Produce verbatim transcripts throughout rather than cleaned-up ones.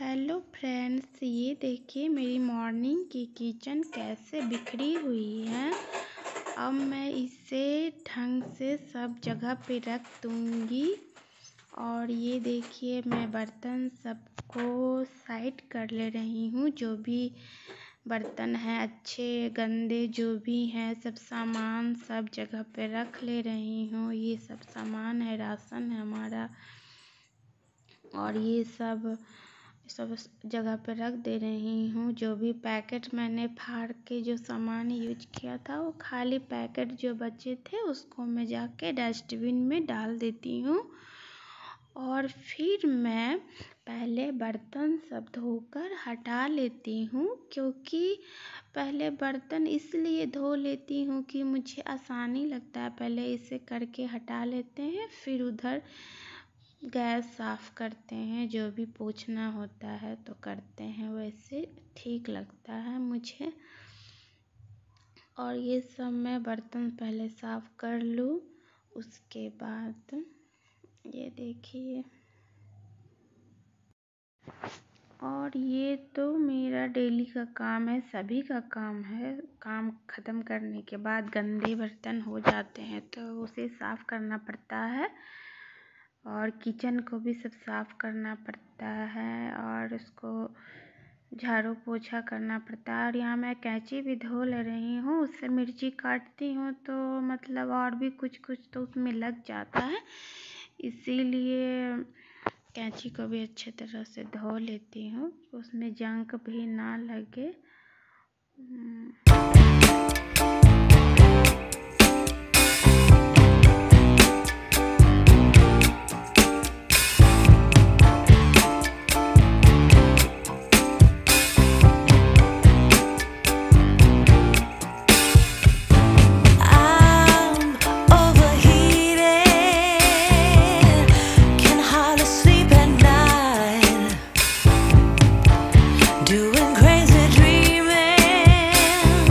Hello friends, ये देखिए मेरी मॉर्निंग की किचन कैसे बिखरी हुई है। अब मैं इसे ढंग से सब जगह पे रख दूँगी। और ये देखिए मैं बर्तन सबको साइड कर ले रही हूँ। जो भी बर्तन हैं, अच्छे गंदे जो भी हैं, सब सामान सब जगह पे रख ले रही हूँ। ये सब सामान है, राशन है हमारा, और ये सब सब जगह पर रख दे रही हूँ। जो भी पैकेट मैंने फाड़ के जो सामान यूज किया था, वो खाली पैकेट जो बचे थे उसको मैं जाके डस्टबिन में डाल देती हूँ। और फिर मैं पहले बर्तन सब धोकर हटा लेती हूँ, क्योंकि पहले बर्तन इसलिए धो लेती हूँ कि मुझे आसानी लगता है। पहले इसे करके हटा लेते हैं, फिर उधर गैस साफ़ करते हैं, जो भी पोंछना होता है तो करते हैं, वैसे ठीक लगता है मुझे। और ये सब मैं बर्तन पहले साफ़ कर लूँ, उसके बाद ये देखिए। और ये तो मेरा डेली का काम है, सभी का काम है। काम ख़त्म करने के बाद गंदे बर्तन हो जाते हैं तो उसे साफ़ करना पड़ता है, और किचन को भी सब साफ़ करना पड़ता है, और उसको झाड़ू पोछा करना पड़ता है। और यहाँ मैं कैंची भी धो ले रही हूँ, उससे मिर्ची काटती हूँ तो मतलब और भी कुछ कुछ तो उसमें लग जाता है, इसीलिए कैंची को भी अच्छे तरह से धो लेती हूँ, उसमें जंक भी ना लगे। Doing crazy dreaming,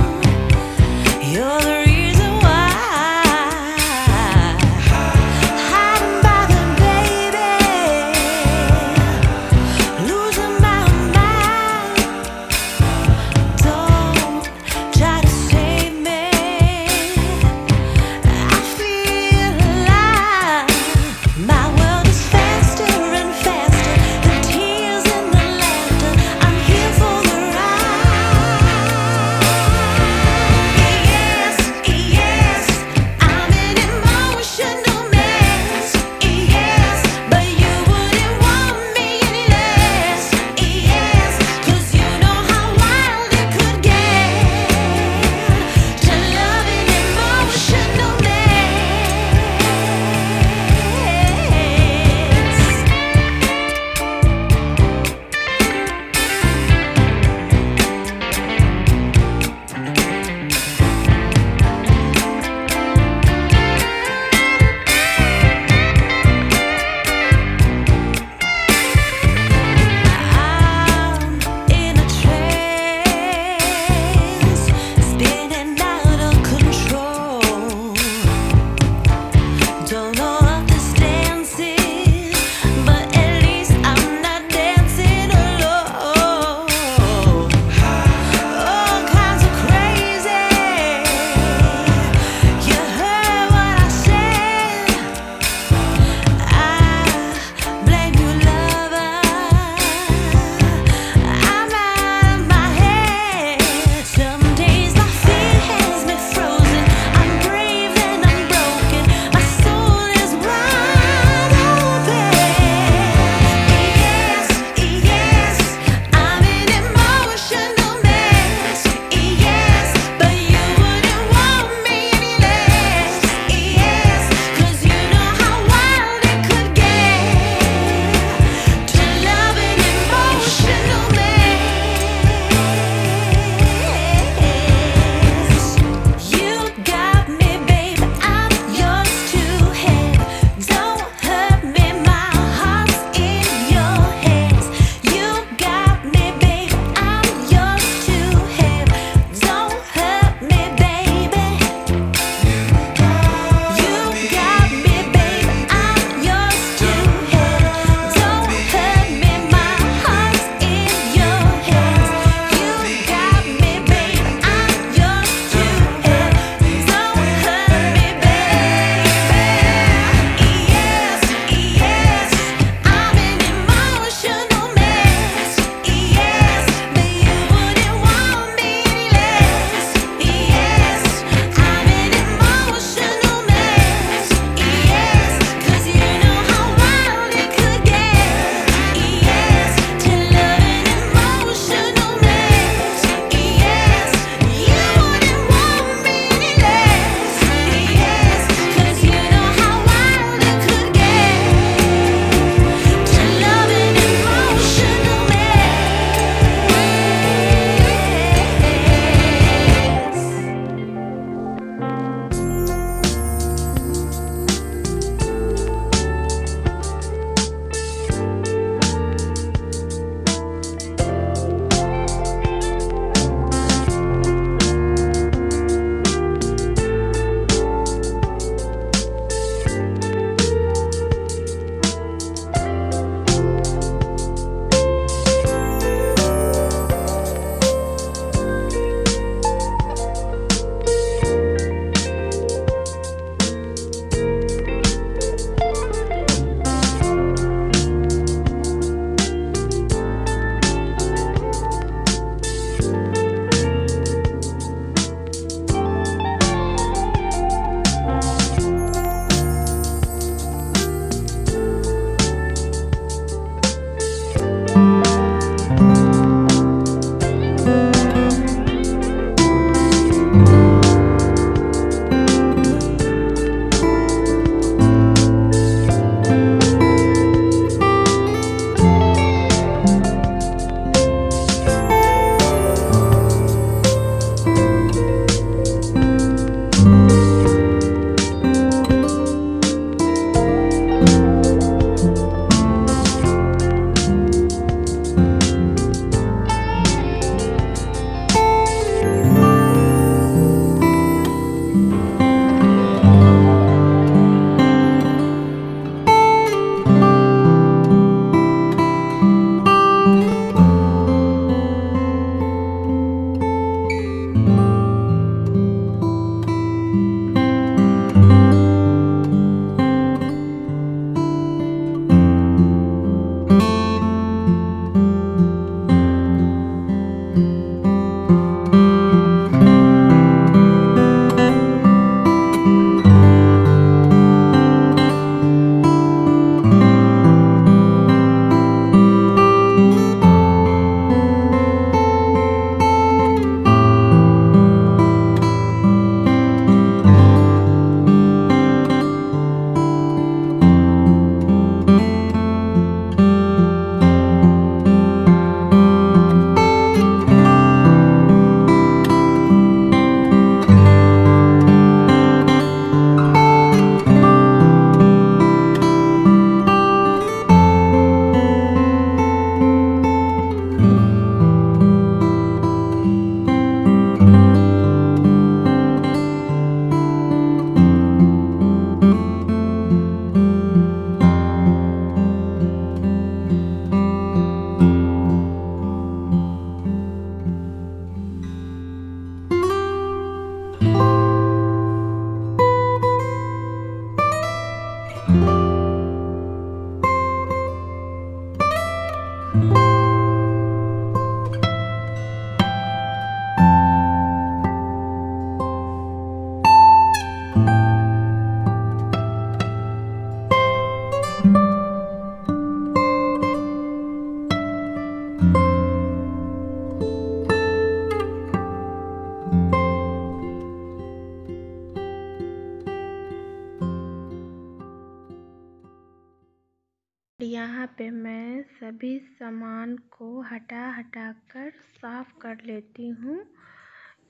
यहाँ पे मैं सभी सामान को हटा हटा कर साफ़ कर लेती हूँ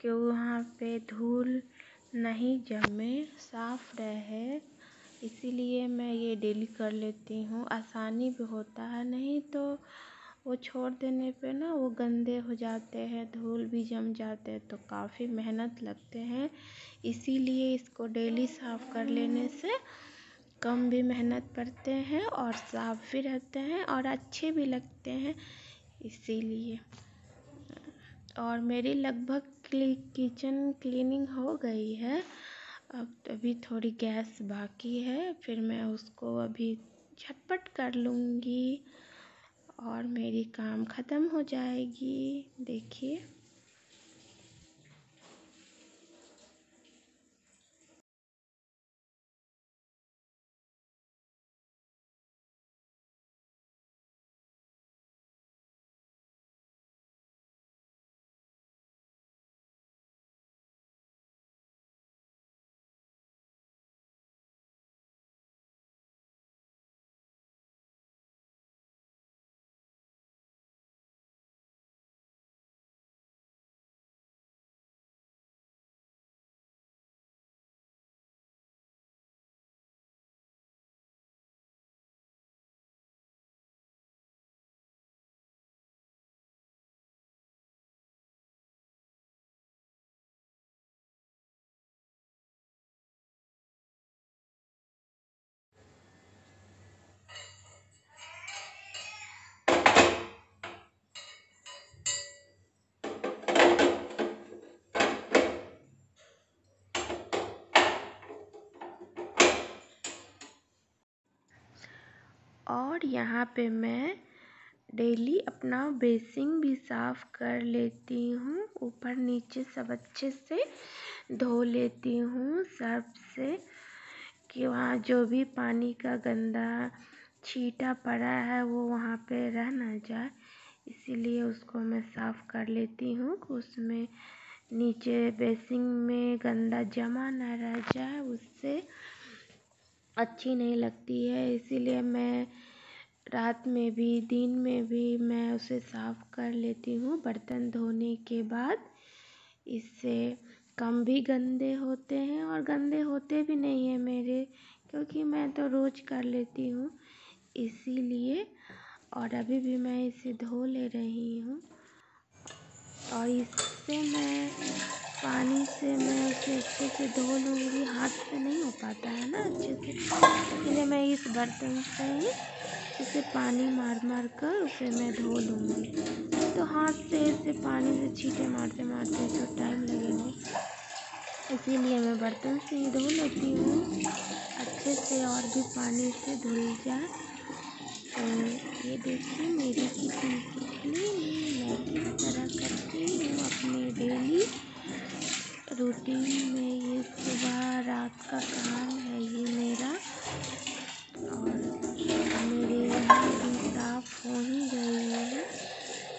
कि वहाँ पे धूल नहीं जमे, साफ़ रहे, इसीलिए मैं ये डेली कर लेती हूँ। आसानी भी होता है, नहीं तो वो छोड़ देने पे ना वो गंदे हो जाते हैं, धूल भी जम जाते हैं, तो काफ़ी मेहनत लगते हैं। इसीलिए इसको डेली साफ़ कर लेने से कम भी मेहनत पड़ते हैं और साफ भी रहते हैं और अच्छे भी लगते हैं, इसीलिए। और मेरी लगभग क्ली, किचन क्लीनिंग हो गई है। अब अभी थोड़ी गैस बाकी है, फिर मैं उसको अभी झटपट कर लूँगी और मेरी काम ख़त्म हो जाएगी। देखिए और यहाँ पे मैं डेली अपना बेसिन भी साफ़ कर लेती हूँ, ऊपर नीचे सब अच्छे से धो लेती हूँ सर्फ से कि वहाँ जो भी पानी का गंदा छींटा पड़ा है वो वहाँ पे रह ना जाए, इसीलिए उसको मैं साफ़ कर लेती हूँ। उसमें नीचे बेसिन में गंदा जमा ना रह जाए, उससे अच्छी नहीं लगती है, इसीलिए मैं रात में भी दिन में भी मैं उसे साफ़ कर लेती हूँ बर्तन धोने के बाद। इससे कम भी गंदे होते हैं और गंदे होते भी नहीं है मेरे, क्योंकि मैं तो रोज़ कर लेती हूँ, इसीलिए। और अभी भी मैं इसे धो ले रही हूँ और इससे मैं पानी से मैं उसे अच्छे से धो लूँगी। हाथ से नहीं हो पाता है ना अच्छे से, इसलिए मैं इस बर्तन से ही इसे पानी मार मार कर उसे मैं धो लूँगी। तो हाथ से इसे पानी से छींटे मारते मारते तो टाइम लगेगा, इसीलिए मैं बर्तन से ही धो लेती हूँ अच्छे से, और भी पानी से धुल जाए। तो ये देखिए मेरी किचन कितनी, मैं किस तरह करती हूँ अपने डेली रूटीन में। ये सुबह रात का काम है ये मेरा, और मेरे यहाँ भी साफ हो ही गई है।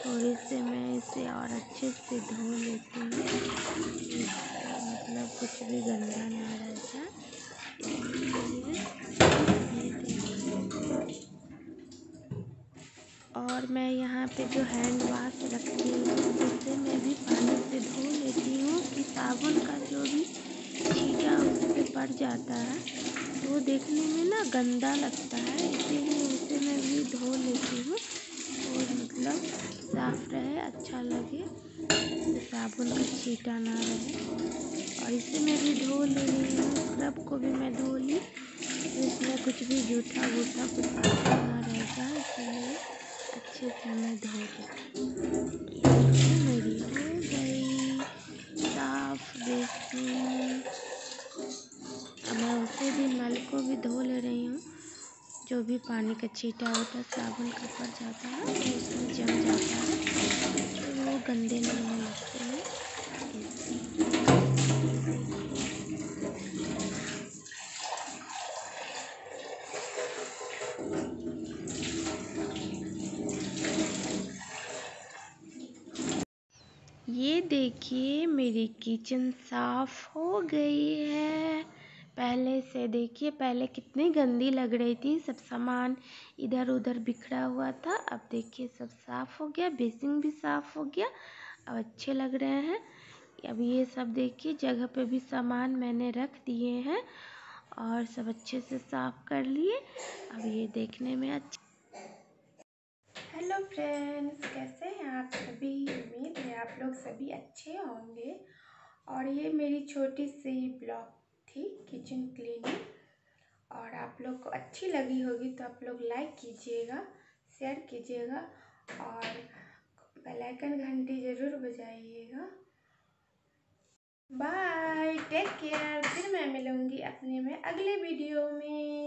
थोड़े से मैं इसे और अच्छे से धो लेती हूँ, मतलब कुछ भी गंदा ना रहता, इसलिए। और मैं यहाँ पे जो हैंड वॉश रखती हूँ उससे मैं भी पानी से धो लेती हूँ कि साबुन का जो भी छींटा उस पर पड़ जाता है, वो देखने में ना गंदा लगता है, इसीलिए उसे मैं भी धो लेती हूँ और मतलब साफ रहे, अच्छा लगे, तो साबुन का छींटा ना रहे। और इसे मैं भी धो ले रही हूँ, स्क्रब को भी मैं धो ली, इसमें कुछ भी जूठा वूठा कुछ ना रहेगा, इसलिए अच्छे से मैं धो दी। मेरी हो गई साफ बेसिन। अब मैं उसे भी नल को भी धो ले रही हूँ, जो भी पानी का छींटा होता है साबुन का पड़ जाता है, गंदे नहीं होते हैं। ये देखिए मेरी किचन साफ हो गई है पहले से। देखिए पहले कितनी गंदी लग रही थी, सब सामान इधर उधर बिखरा हुआ था। अब देखिए सब साफ़ हो गया, बेसिन भी साफ़ हो गया, अब अच्छे लग रहे हैं। अब ये सब देखिए जगह पे भी सामान मैंने रख दिए हैं और सब अच्छे से साफ़ कर लिए। अब ये देखने में अच्छा। हेलो फ्रेंड्स, कैसे हैं आप सभी? उम्मीद है आप लोग सभी अच्छे होंगे। और ये मेरी छोटी सी ब्लॉग थी किचन क्लीनिंग, और आप लोग को अच्छी लगी होगी तो आप लोग लाइक कीजिएगा, शेयर कीजिएगा और बेल आइकन घंटी ज़रूर बजाइएगा। Bye, take care. फिर मैं मिलूँगी अपने में अगले वीडियो में।